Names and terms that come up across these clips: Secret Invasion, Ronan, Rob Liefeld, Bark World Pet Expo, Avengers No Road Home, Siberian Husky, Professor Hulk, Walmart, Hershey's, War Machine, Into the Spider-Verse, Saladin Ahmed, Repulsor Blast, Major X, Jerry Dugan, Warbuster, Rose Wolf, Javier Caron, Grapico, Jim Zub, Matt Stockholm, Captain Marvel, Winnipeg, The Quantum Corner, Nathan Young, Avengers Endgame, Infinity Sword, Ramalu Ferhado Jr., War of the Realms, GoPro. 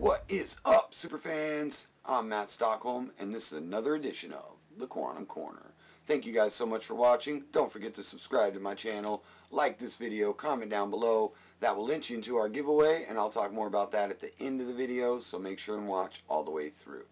What is up, superfans? I'm Matt Stockholm, and this is another edition of The Quantum Corner. Thank you guys so much for watching. Don't forget to subscribe to my channel, like this video, comment down below. That will link you into our giveaway, and I'll talk more about that at the end of the video, so make sure and watch all the way through.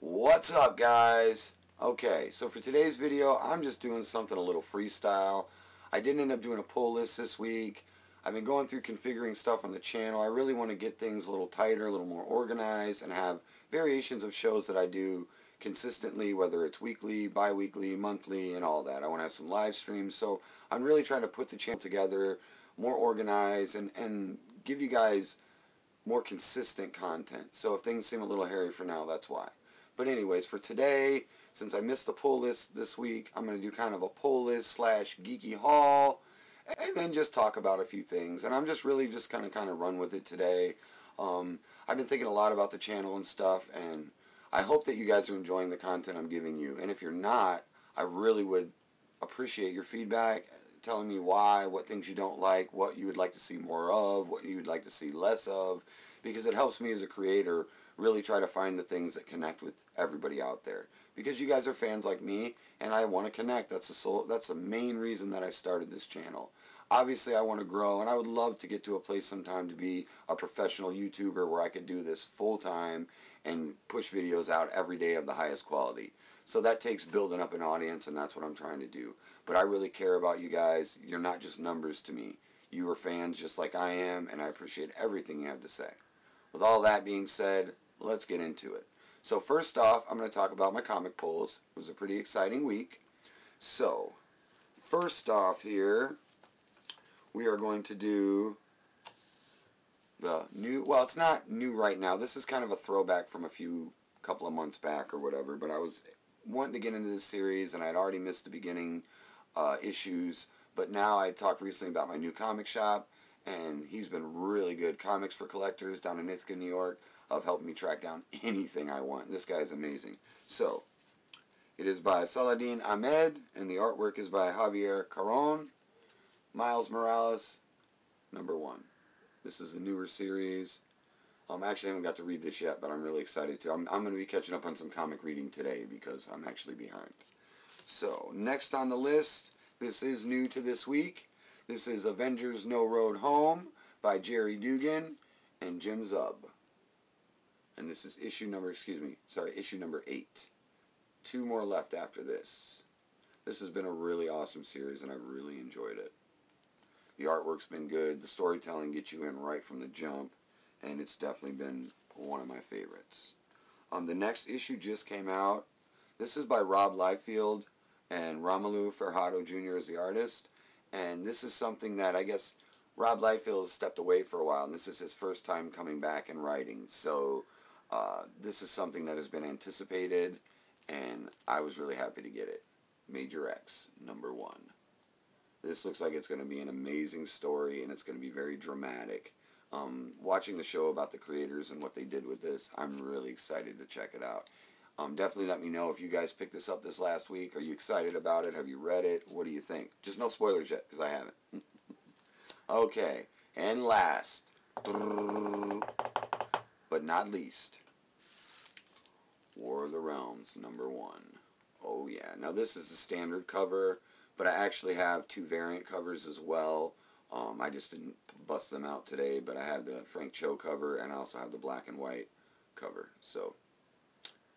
What's up, guys? Okay, so for today's video, I'm just doing something a little freestyle. I didn't end up doing a pull list this week. I've been going through configuring stuff on the channel. I really want to get things a little tighter, a little more organized, and have variations of shows that I do consistently, whether it's weekly, bi-weekly, monthly, and all that. I want to have some live streams, so I'm really trying to put the channel together, more organized, and give you guys more consistent content. So if things seem a little hairy for now, that's why. But anyways, for today, since I missed the pull list this week, I'm going to do kind of a pull list slash geeky haul, and then just talk about a few things. And I'm just really just kind of run with it today. I've been thinking a lot about the channel and stuff, and I hope that you guys are enjoying the content I'm giving you. And if you're not, I really would appreciate your feedback, telling me why, what things you don't like, what you would like to see more of, what you would like to see less of, because it helps me as a creator really try to find the things that connect with everybody out there. Because you guys are fans like me, and I want to connect. That's the main reason that I started this channel. Obviously, I want to grow, and I would love to get to a place sometime to be a professional YouTuber where I could do this full-time and push videos out every day of the highest quality. So that takes building up an audience, and that's what I'm trying to do. But I really care about you guys. You're not just numbers to me. You are fans just like I am, and I appreciate everything you have to say. With all that being said, let's get into it. So first off, I'm going to talk about my comic pulls. It was a pretty exciting week. So, first off here, we are going to do the new, well, it's not new right now. This is kind of a throwback from a couple of months back or whatever, but I was wanting to get into this series, and I'd already missed the beginning issues, but now I talked recently about my new comic shop, and he's been really good. Comics for Collectors down in Ithaca, New York, of helping me track down anything I want. This guy's amazing. So, it is by Saladin Ahmed, and the artwork is by Javier Caron. Miles Morales, #1. This is the newer series. I actually haven't got to read this yet, but I'm really excited to. I'm going to be catching up on some comic reading today because I'm actually behind. So, next on the list, this is new to this week. This is Avengers No Road Home by Jerry Dugan and Jim Zub. And this is issue number 8. 2 more left after this. This has been a really awesome series, and I've really enjoyed it. The artwork's been good. The storytelling gets you in right from the jump, and it's definitely been one of my favorites. The next issue just came out. This is by Rob Liefeld, and Ramalu Ferhado Jr. is the artist. And this is something that I guess Rob Liefeld has stepped away for a while, and this is his first time coming back and writing. So this is something that has been anticipated, and I was really happy to get it. Major X, #1. This looks like it's going to be an amazing story, and it's going to be very dramatic. Watching the show about the creators and what they did with this, I'm really excited to check it out. Definitely let me know if you guys picked this up this last week. Are you excited about it? Have you read it? What do you think? Just no spoilers yet, because I haven't. Okay, and last, but not least, War of the Realms, #1. Oh yeah, now this is the standard cover, but I actually have 2 variant covers as well. I just didn't bust them out today, but I have the Frank Cho cover, and I also have the black and white cover. So,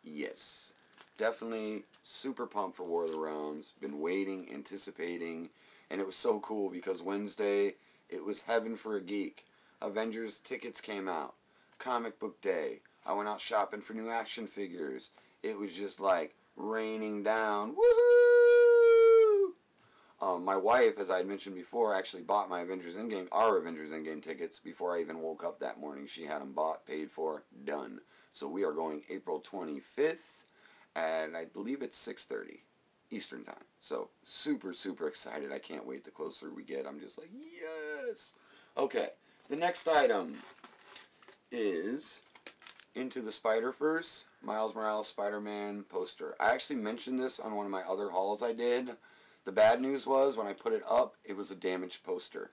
yes, definitely super pumped for War of the Realms. Been waiting, anticipating, and it was so cool because Wednesday, it was heaven for a geek. Avengers tickets came out. Comic book day. I went out shopping for new action figures. It was just like raining down. Woohoo! My wife, as I had mentioned before, actually bought my our Avengers Endgame tickets before I even woke up that morning. She had them bought, paid for, done. So we are going April 25th, and I believe it's 6:30 Eastern time. So super, super excited. I can't wait. The closer we get, I'm just like, yes! Okay, the next item is Into the Spider-Verse, Miles Morales Spider-Man poster. I actually mentioned this on one of my other hauls I did. The bad news was when I put it up, it was a damaged poster.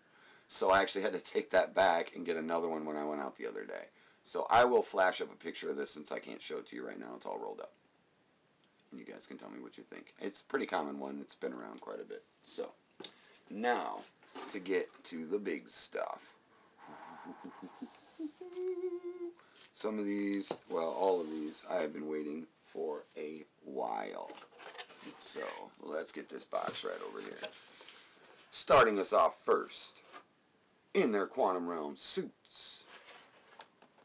So I actually had to take that back and get another one when I went out the other day. So I will flash up a picture of this since I can't show it to you right now. It's all rolled up. And you guys can tell me what you think. It's a pretty common one. It's been around quite a bit. So now to get to the big stuff. Some of these, well, all of these, I have been waiting for a while. So let's get this box right over here. Starting us off first, in their Quantum Realm suits.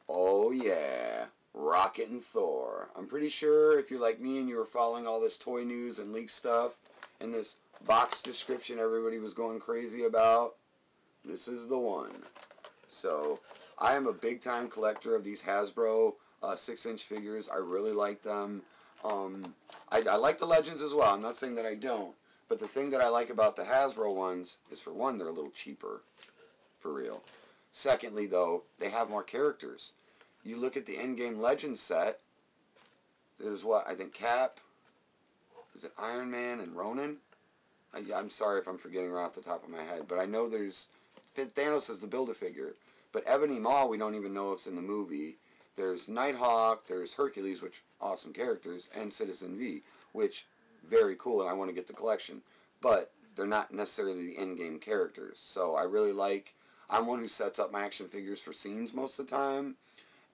Oh yeah, Rocket and Thor. I'm pretty sure if you're like me and you were following all this toy news and leak stuff and this box description everybody was going crazy about, this is the one. So I am a big time collector of these Hasbro 6-inch figures. I really like them. I like the Legends as well. I'm not saying that I don't. But the thing that I like about the Hasbro ones is, for one, they're a little cheaper. For real. Secondly, though, they have more characters. You look at the Endgame Legends set, there's what? I think Cap, is it Iron Man and Ronan? I'm sorry if I'm forgetting right off the top of my head, but I know there's... Thanos is the Build-A-Figure. But Ebony Maw, we don't even know if it's in the movie. There's Nighthawk, there's Hercules, which awesome characters, and Citizen V, which... very cool, and I want to get the collection, but they're not necessarily the in-game characters. So I really like, I'm one who sets up my action figures for scenes most of the time,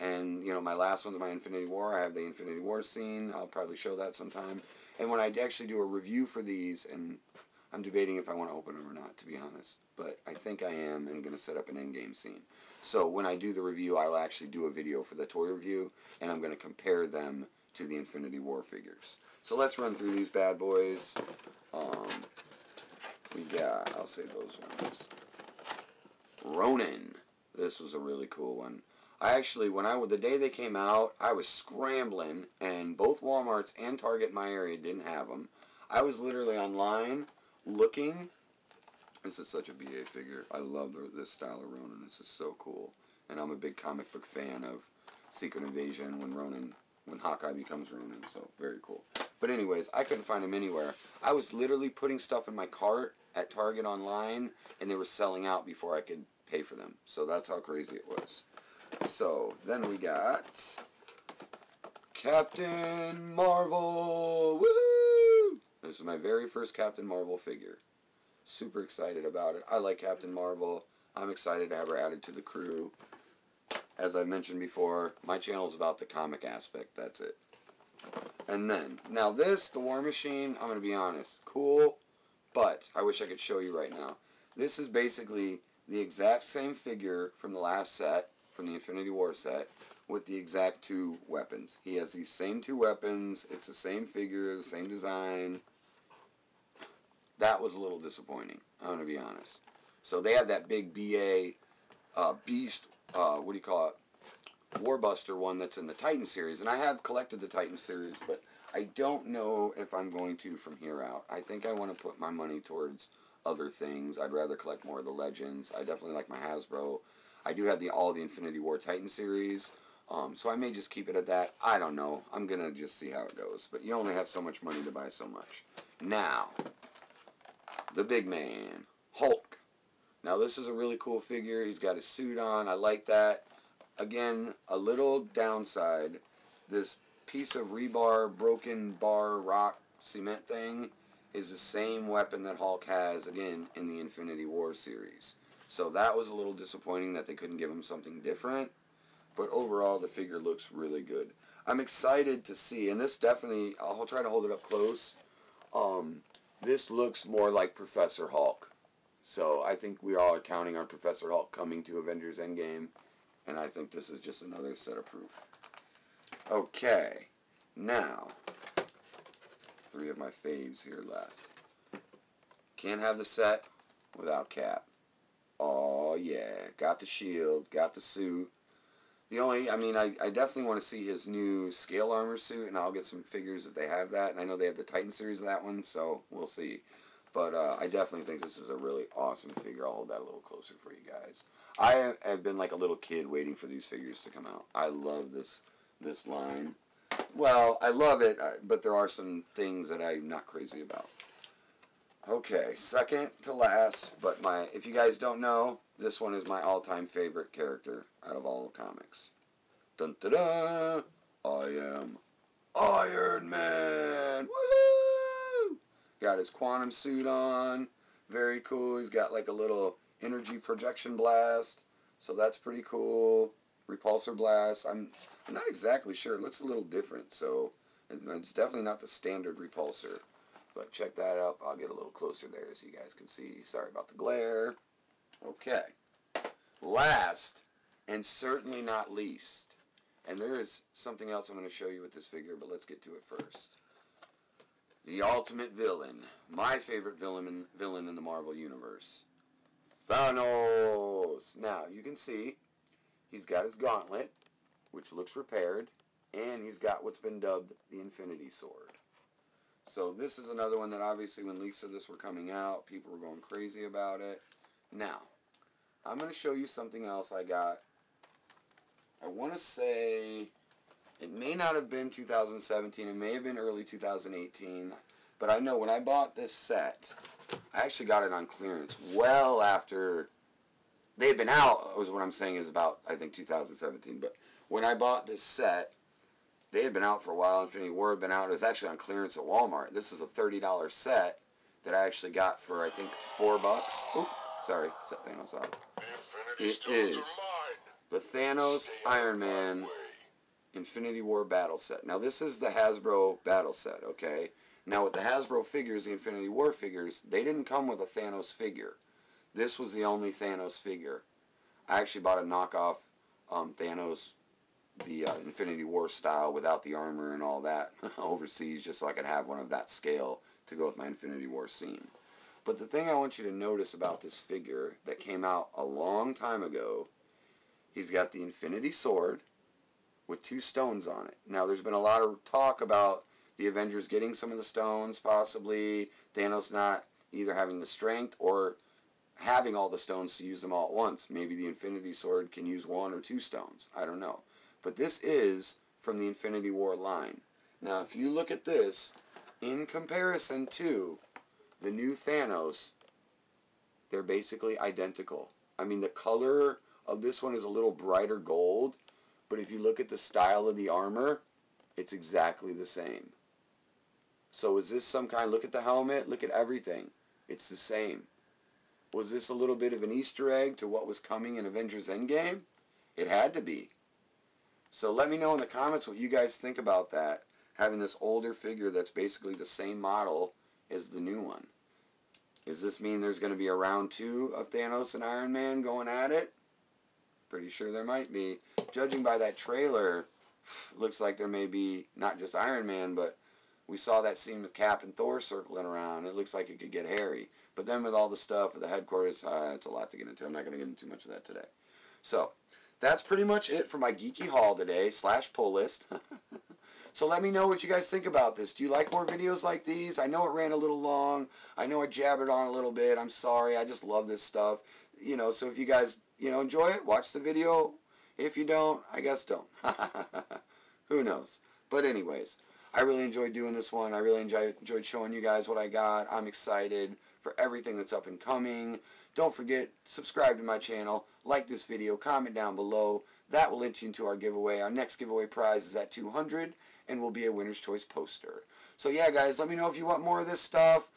and you know, my last one's my Infinity War. I have the Infinity War scene. I'll probably show that sometime. And when I actually do a review for these, and I'm debating if I want to open them or not, to be honest, but I think I am, and going to set up an in-game scene. So when I do the review, I will actually do a video for the toy review, and I'm going to compare them to the Infinity War figures. So let's run through these bad boys. We got, I'll save those ones. Ronin. This was a really cool one. I actually, the day they came out, I was scrambling, and both Walmarts and Target in my area didn't have them. I was literally online looking. This is such a BA figure. I love this style of Ronin. This is so cool. And I'm a big comic book fan of Secret Invasion when Hawkeye becomes Ronin, so very cool. But anyways, I couldn't find them anywhere. I was literally putting stuff in my cart at Target online, and they were selling out before I could pay for them. So that's how crazy it was. So then we got Captain Marvel. Woohoo! This is my very first Captain Marvel figure. Super excited about it. I like Captain Marvel. I'm excited to have her added to the crew. As I mentioned before, my channel is about the comic aspect. That's it. And then, now this, the War Machine, I'm going to be honest, cool, but I wish I could show you right now. This is basically the exact same figure from the last set, from the Infinity War set, with the exact two weapons. He has these same two weapons, it's the same figure, the same design. That was a little disappointing, I'm going to be honest. So they have that big BA beast weapon. What do you call it, Warbuster one that's in the Titan series, and I have collected the Titan series, but I don't know if I'm going to from here out. I think I want to put my money towards other things. I'd rather collect more of the Legends. I definitely like my Hasbro. I do have all the Infinity War Titan series, so I may just keep it at that. I don't know. I'm going to just see how it goes, but you only have so much money to buy so much. Now, the big man, Hulk. Now this is a really cool figure. He's got his suit on. I like that. Again, a little downside. This piece of rebar, broken bar, rock, cement thing is the same weapon that Hulk has, again, in the Infinity War series. So that was a little disappointing that they couldn't give him something different. But overall, the figure looks really good. I'm excited to see, and this definitely, I'll try to hold it up close. This looks more like Professor Hulk. So I think we all are counting on Professor Hulk coming to Avengers Endgame, and I think this is just another set of proof. Okay, now, three of my faves here left. Can't have the set without Cap. Oh yeah, got the shield, got the suit. The only, I definitely want to see his new scale armor suit, and I'll get some figures if they have that, and I know they have the Titan series of that one, so we'll see. But I definitely think this is a really awesome figure. I'll hold that a little closer for you guys. I have been like a little kid waiting for these figures to come out. I love this line. Well, I love it, but there are some things that I'm not crazy about. Okay, second to last, but if you guys don't know, this one is my all-time favorite character out of all of comics. Dun, da, da. I am Iron Man! Woo! Got his quantum suit on. Very cool. He's got like a little energy projection blast. So that's pretty cool. Repulsor Blast. I'm not exactly sure. It looks a little different. So it's definitely not the standard Repulsor. But check that out. I'll get a little closer there so you guys can see. Sorry about the glare. Okay. Last, and certainly not least, and there is something else I'm going to show you with this figure, but let's get to it first. The ultimate villain. My favorite villain in the Marvel Universe. Thanos! Now, you can see he's got his gauntlet, which looks repaired, and he's got what's been dubbed the Infinity Sword. So this is another one that obviously when leaks of this were coming out, people were going crazy about it. Now, I'm going to show you something else I got. I want to say it may not have been 2017. It may have been early 2018. But I know when I bought this set, I actually got it on clearance well after they had been out, is what I'm saying is about, I think, 2017. But when I bought this set, they had been out for a while. Infinity War had been out. It was actually on clearance at Walmart. This is a $30 set that I actually got for, I think, $4. Oops, sorry, set Thanos out. It is the Thanos Iron Man Infinity War Battle Set. Now, this is the Hasbro Battle Set, okay? Now, with the Hasbro figures, the Infinity War figures, they didn't come with a Thanos figure. This was the only Thanos figure. I actually bought a knockoff Thanos, the Infinity War style without the armor and all that overseas, just so I could have one of that scale to go with my Infinity War scene. But the thing I want you to notice about this figure that came out a long time ago, he's got the Infinity Sword with two stones on it. Now, there's been a lot of talk about the Avengers getting some of the stones, possibly Thanos not either having the strength or having all the stones to use them all at once. Maybe the Infinity Sword can use one or two stones. I don't know. But this is from the Infinity War line. Now, if you look at this, in comparison to the new Thanos, they're basically identical. I mean, the color of this one is a little brighter gold, but if you look at the style of the armor, it's exactly the same. So is this some kind, look at the helmet, look at everything. It's the same. Was this a little bit of an Easter egg to what was coming in Avengers Endgame? It had to be. So let me know in the comments what you guys think about that, having this older figure that's basically the same model as the new one. Does this mean there's going to be a round 2 of Thanos and Iron Man going at it? Pretty sure there might be. Judging by that trailer, looks like there may be not just Iron Man, but we saw that scene with Cap and Thor circling around. It looks like it could get hairy. But then with all the stuff at the headquarters, it's a lot to get into. I'm not going to get into too much of that today. So that's pretty much it for my geeky haul today / pull list. So let me know what you guys think about this. Do you like more videos like these? I know it ran a little long. I know I jabbered on a little bit. I'm sorry. I just love this stuff. You know, so if you guys, you know, enjoy it, watch the video. If you don't, I guess don't. Who knows? But anyways, I really enjoyed doing this one. I really enjoyed showing you guys what I got. I'm excited for everything that's up and coming. Don't forget, subscribe to my channel, like this video, comment down below. That will link you into our giveaway. Our next giveaway prize is at 200. And will be a winner's choice poster. So yeah, guys, let me know if you want more of this stuff.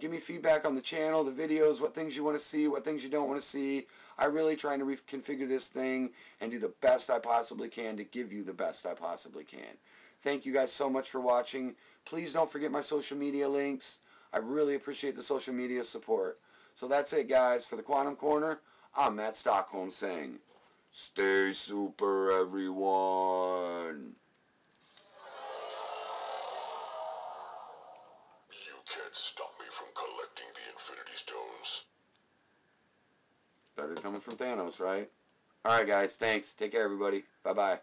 Give me feedback on the channel, the videos, what things you want to see, what things you don't want to see. I'm really trying to reconfigure this thing and do the best I possibly can to give you the best I possibly can. Thank you guys so much for watching. Please don't forget my social media links. I really appreciate the social media support. So that's it, guys. For the Quantum Corner, I'm Matt Stockholm saying, stay super, everyone. Better coming from Thanos, right? Alright, guys. Thanks. Take care, everybody. Bye-bye.